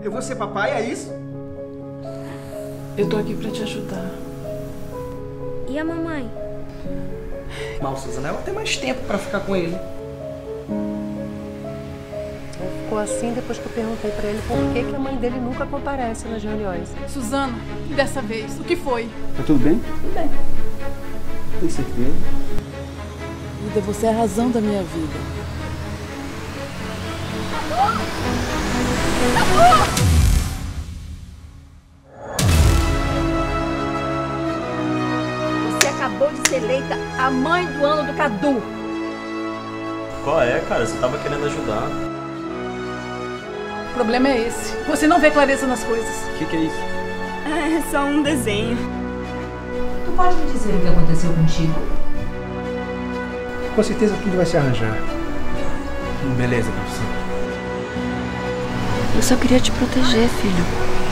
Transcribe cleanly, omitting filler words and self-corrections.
Eu vou ser papai, é isso? Eu tô aqui pra te ajudar. E a mamãe? Mal, Suzana, ela tem mais tempo pra ficar com ele. Ele ficou assim depois que eu perguntei pra ele por que a mãe dele nunca comparece nas reuniões. Suzana, e dessa vez, o que foi? Tá tudo bem? Tudo bem. Tem certeza? Vida, você é a razão da minha vida. Acabou! Acabou! Acabou de ser eleita a mãe do ano do Cadu. Qual é, cara? Você tava querendo ajudar. O problema é esse. Você não vê clareza nas coisas. O que é isso? É só um desenho. Tu pode me dizer o que aconteceu contigo? Com certeza tudo vai se arranjar. Beleza, professor. Eu só queria te proteger, filho.